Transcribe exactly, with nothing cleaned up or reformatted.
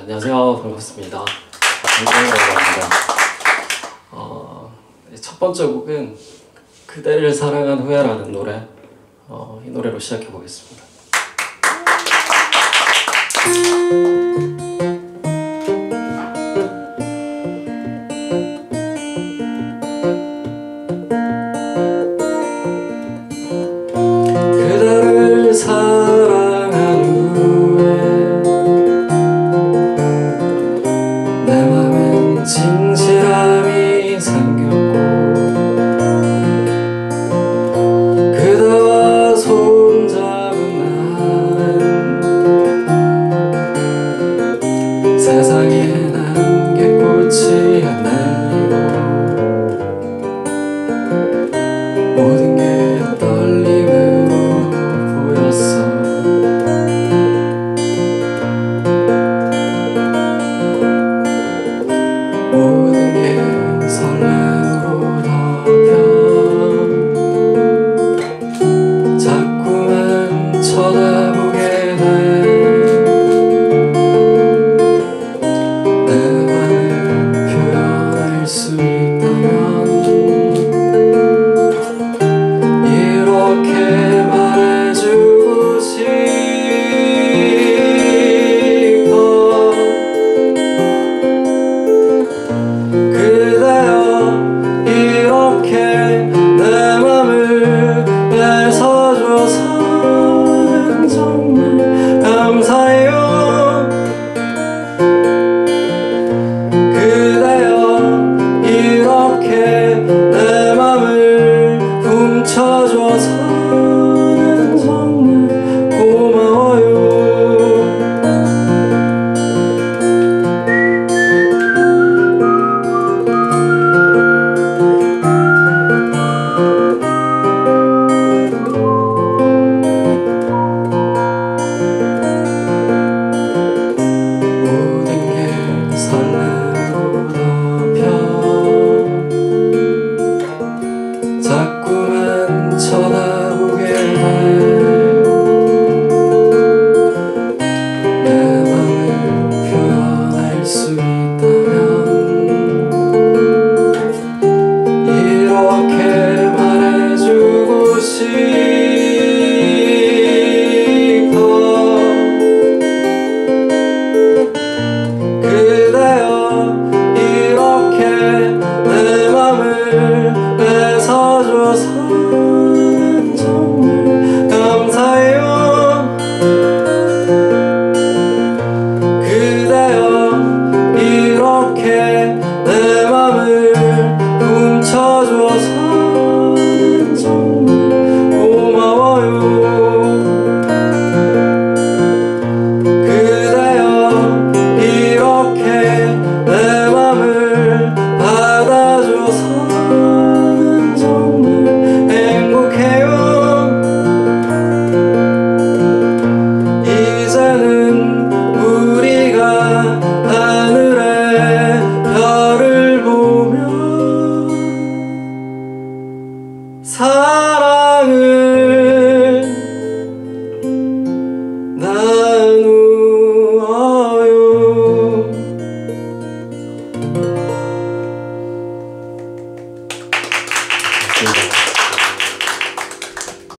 안녕하세요. 반갑습니다. 반갑습니다. 어, 첫 번째 곡은 그대를 사랑한 후회라는 노래, 어, 이 노래로 시작해 보겠습니다.